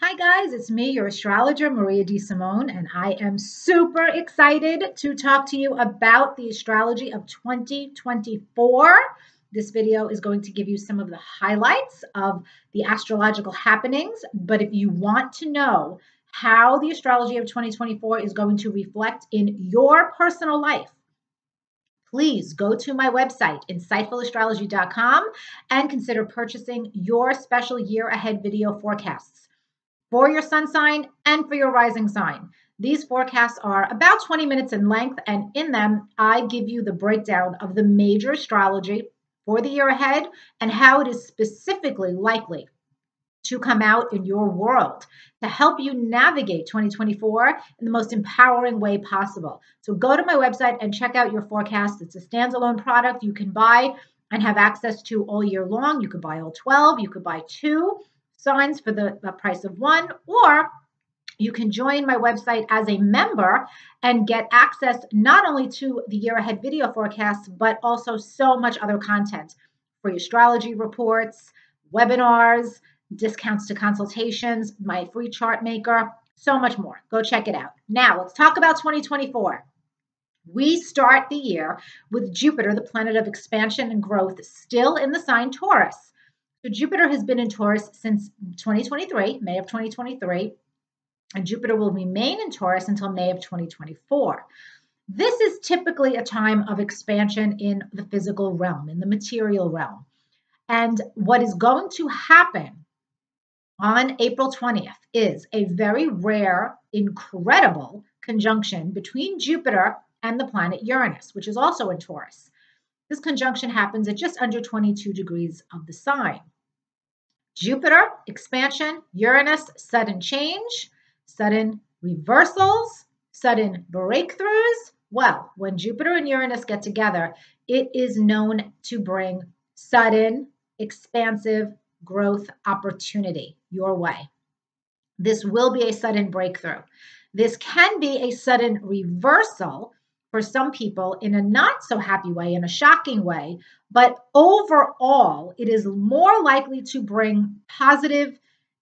Hi guys, it's me, your astrologer, Maria DeSimone, and I am super excited to talk to you about the astrology of 2024. This video is going to give you some of the highlights of the astrological happenings, but if you want to know how the astrology of 2024 is going to reflect in your personal life, please go to my website, insightfulastrology.com, and consider purchasing your special year-ahead video forecasts for your sun sign and for your rising sign. These forecasts are about 20 minutes in length, and in them, I give you the breakdown of the major astrology for the year ahead and how it is specifically likely to come out in your world to help you navigate 2024 in the most empowering way possible. So go to my website and check out your forecast. It's a standalone product you can buy and have access to all year long. You could buy all 12, you could buy 2. Signs for the price of one, or you can join my website as a member and get access not only to the year ahead video forecasts, but also so much other content: free astrology reports, webinars, discounts to consultations, my free chart maker, so much more. Go check it out. Now let's talk about 2024. We start the year with Jupiter, the planet of expansion and growth, still in the sign Taurus. So Jupiter has been in Taurus since 2023, May of 2023, and Jupiter will remain in Taurus until May of 2024. This is typically a time of expansion in the physical realm, in the material realm. And what is going to happen on April 20th is a very rare, incredible conjunction between Jupiter and the planet Uranus, which is also in Taurus. This conjunction happens at just under 22 degrees of the sign. Jupiter, expansion; Uranus, sudden change, sudden reversals, sudden breakthroughs. Well, when Jupiter and Uranus get together, it is known to bring sudden, expansive growth opportunity your way. This will be a sudden breakthrough. This can be a sudden reversal for some people in a not so happy way, in a shocking way, but overall, it is more likely to bring positive,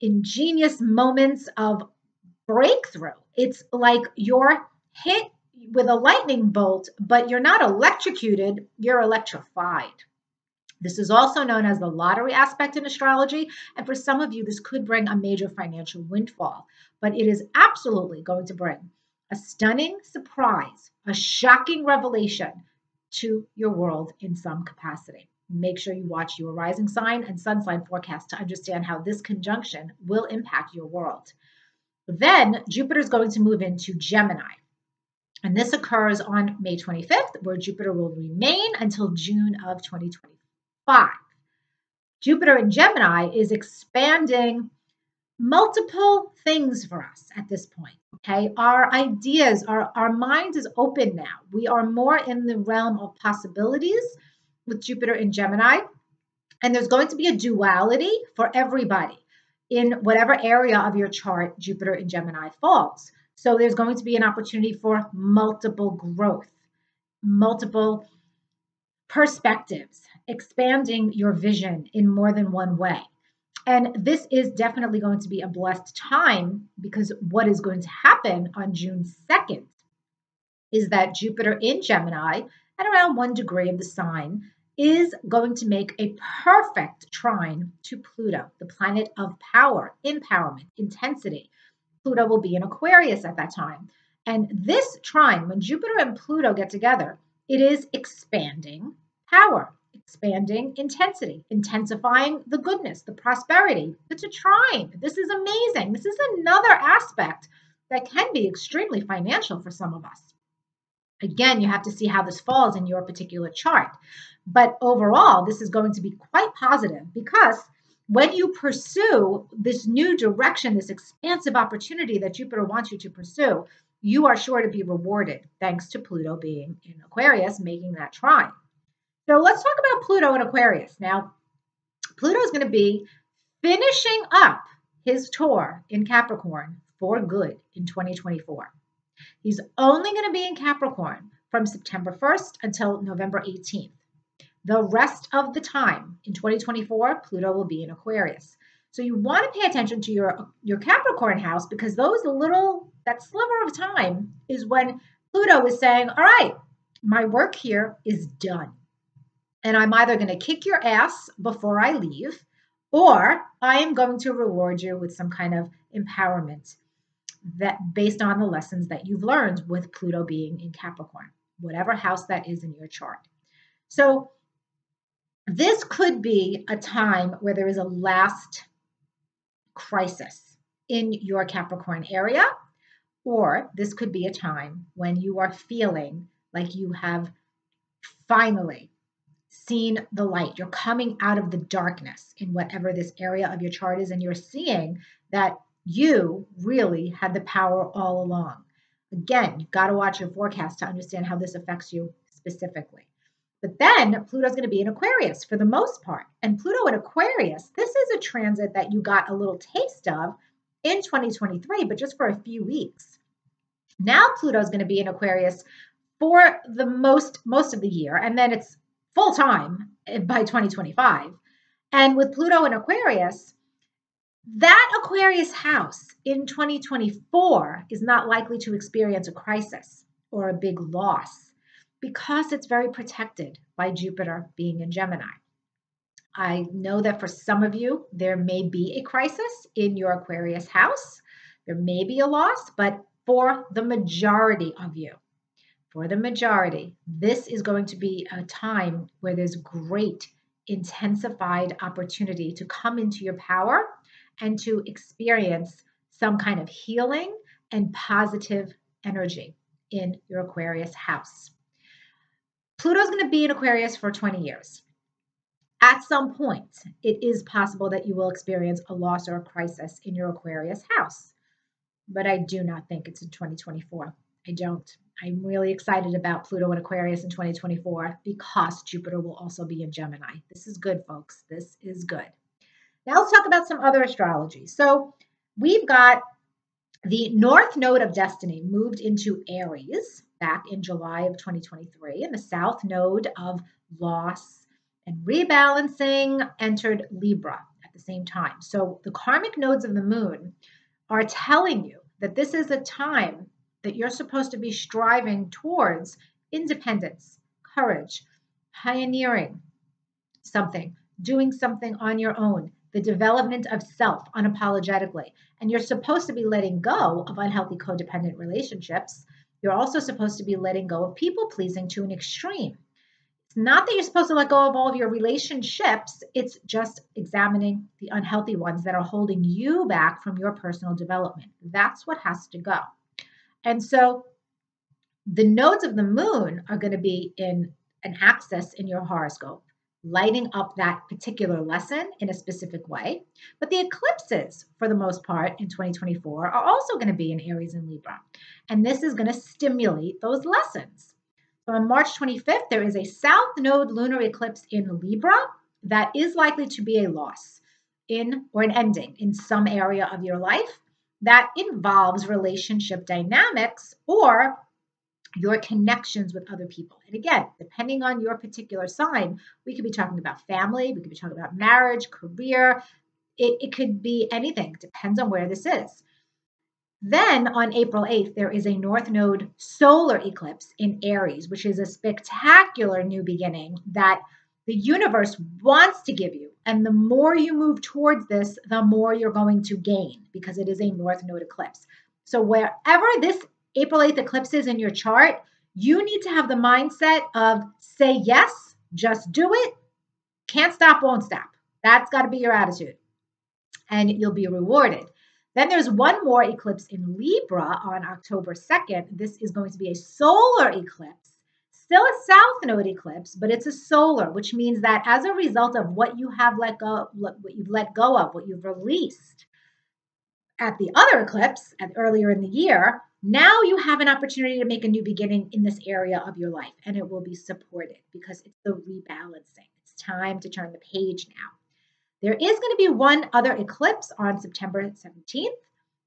ingenious moments of breakthrough. It's like you're hit with a lightning bolt, but you're not electrocuted, you're electrified. This is also known as the lottery aspect in astrology, and for some of you, this could bring a major financial windfall, but it is absolutely going to bring a stunning surprise, a shocking revelation to your world in some capacity. Make sure you watch your rising sign and sun sign forecast to understand how this conjunction will impact your world. Then Jupiter is going to move into Gemini. And this occurs on May 25th, where Jupiter will remain until June of 2025. Jupiter in Gemini is expanding multiple things for us at this point, okay? Our ideas, our mind is open now. We are more in the realm of possibilities with Jupiter in Gemini, and there's going to be a duality for everybody in whatever area of your chart Jupiter in Gemini falls. So there's going to be an opportunity for multiple growth, multiple perspectives, expanding your vision in more than one way. And this is definitely going to be a blessed time, because what is going to happen on June 2nd is that Jupiter in Gemini, at around 1 degree of the sign, is going to make a perfect trine to Pluto, the planet of power, empowerment, intensity. Pluto will be in Aquarius at that time. And this trine, when Jupiter and Pluto get together, it is expanding power, expanding intensity, intensifying the goodness, the prosperity. It's a trine. This is amazing. This is another aspect that can be extremely financial for some of us. Again, you have to see how this falls in your particular chart. But overall, this is going to be quite positive, because when you pursue this new direction, this expansive opportunity that Jupiter wants you to pursue, you are sure to be rewarded thanks to Pluto being in Aquarius, making that trine. So let's talk about Pluto in Aquarius. Now, Pluto is going to be finishing up his tour in Capricorn for good in 2024. He's only going to be in Capricorn from September 1st until November 18th. The rest of the time in 2024, Pluto will be in Aquarius. So you want to pay attention to your Capricorn house, because those little, that sliver of time is when Pluto is saying, all right, my work here is done. And I'm either going to kick your ass before I leave, or I am going to reward you with some kind of empowerment that based on the lessons that you've learned with Pluto being in Capricorn, whatever house that is in your chart. So this could be a time where there is a last crisis in your Capricorn area, or this could be a time when you are feeling like you have finally seen the light. You're coming out of the darkness in whatever this area of your chart is, and you're seeing that you really had the power all along. Again, you've got to watch your forecast to understand how this affects you specifically. But then Pluto's going to be in Aquarius for the most part. And Pluto in Aquarius, this is a transit that you got a little taste of in 2023, but just for a few weeks. Now Pluto's going to be in Aquarius for the most of the year, and then it's full time by 2025. And with Pluto in Aquarius, that Aquarius house in 2024 is not likely to experience a crisis or a big loss, because it's very protected by Jupiter being in Gemini. I know that for some of you, there may be a crisis in your Aquarius house. There may be a loss, but for the majority of you, this is going to be a time where there's great intensified opportunity to come into your power and to experience some kind of healing and positive energy in your Aquarius house. Pluto's going to be in Aquarius for 20 years. At some point, it is possible that you will experience a loss or a crisis in your Aquarius house, but I do not think it's in 2024. I don't. I'm really excited about Pluto in Aquarius in 2024 because Jupiter will also be in Gemini. This is good, folks. This is good. Now let's talk about some other astrology. So we've got the North Node of Destiny moved into Aries back in July of 2023, and the South Node of Loss and Rebalancing entered Libra at the same time. So the karmic nodes of the moon are telling you that this is a time that you're supposed to be striving towards independence, courage, pioneering something, doing something on your own, the development of self unapologetically. And you're supposed to be letting go of unhealthy codependent relationships. You're also supposed to be letting go of people pleasing to an extreme. It's not that you're supposed to let go of all of your relationships, it's just examining the unhealthy ones that are holding you back from your personal development. That's what has to go. And so the nodes of the moon are going to be in an axis in your horoscope, lighting up that particular lesson in a specific way. But the eclipses, for the most part, in 2024 are also going to be in Aries and Libra. And this is going to stimulate those lessons. So on March 25th, there is a South Node lunar eclipse in Libra that is likely to be a loss in or an ending in some area of your life that involves relationship dynamics or your connections with other people. And again, depending on your particular sign, we could be talking about family, we could be talking about marriage, career, it could be anything, depends on where this is. Then on April 8th, there is a North Node solar eclipse in Aries, which is a spectacular new beginning that the universe wants to give you. And the more you move towards this, the more you're going to gain because it is a North Node eclipse. So wherever this April 8th eclipse is in your chart, you need to have the mindset of say yes, just do it, can't stop, won't stop. That's got to be your attitude and you'll be rewarded. Then there's one more eclipse in Libra on October 2nd. This is going to be a solar eclipse. Still a South Node eclipse, but it's a solar, which means that as a result of what you have let go, what you've let go of, what you've released at the other eclipse earlier in the year, now you have an opportunity to make a new beginning in this area of your life, and it will be supported because it's the rebalancing. It's time to turn the page now. There is going to be one other eclipse on September 17th.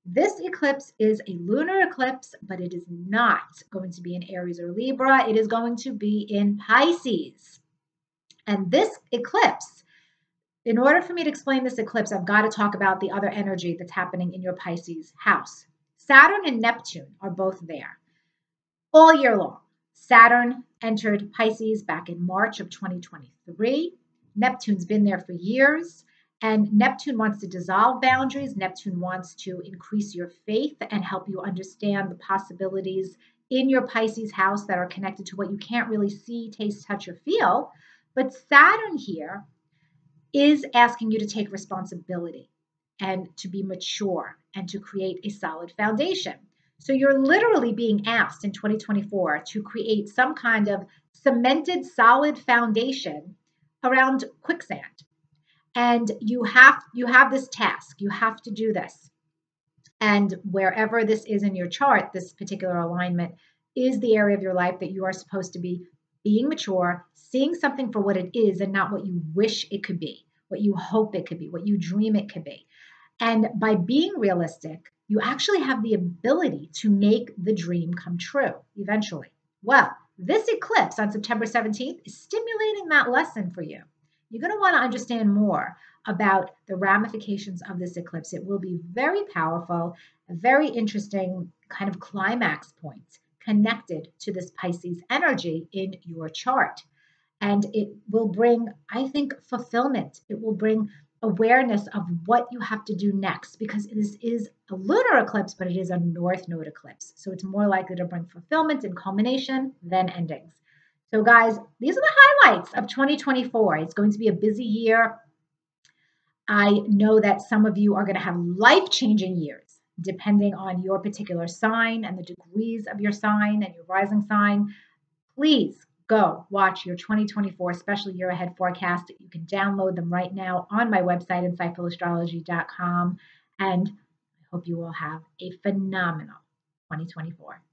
This eclipse is a lunar eclipse, but it is not going to be in Aries or Libra. It is going to be in Pisces. And this eclipse In order for me to explain this eclipse, I've got to talk about the other energy that's happening in your Pisces house. Saturn and Neptune are both there all year long. Saturn entered Pisces back in March of 2023. Neptune's been there for years, and Neptune wants to dissolve boundaries. Neptune wants to increase your faith and help you understand the possibilities in your Pisces house that are connected to what you can't really see, taste, touch, or feel. But Saturn here is asking you to take responsibility and to be mature and to create a solid foundation. So you're literally being asked in 2024 to create some kind of cemented, solid foundation around quicksand. And you have this task. You have to do this. And wherever this is in your chart, this particular alignment is the area of your life that you are supposed to be being mature, seeing something for what it is and not what you wish it could be, what you hope it could be, what you dream it could be. And by being realistic, you actually have the ability to make the dream come true eventually. Well, this eclipse on September 17th is stimulating that lesson for you. You're going to want to understand more about the ramifications of this eclipse. It will be very powerful, a very interesting kind of climax point connected to this Pisces energy in your chart. And it will bring, I think, fulfillment. It will bring awareness of what you have to do next, because this is a lunar eclipse, but it is a North Node eclipse. So it's more likely to bring fulfillment and culmination than endings. So guys, these are the highlights of 2024. It's going to be a busy year. I know that some of you are going to have life-changing years, depending on your particular sign and the degrees of your sign and your rising sign. Please go watch your 2024 special year ahead forecast. You can download them right now on my website, insightfulastrology.com. And I hope you all have a phenomenal 2024.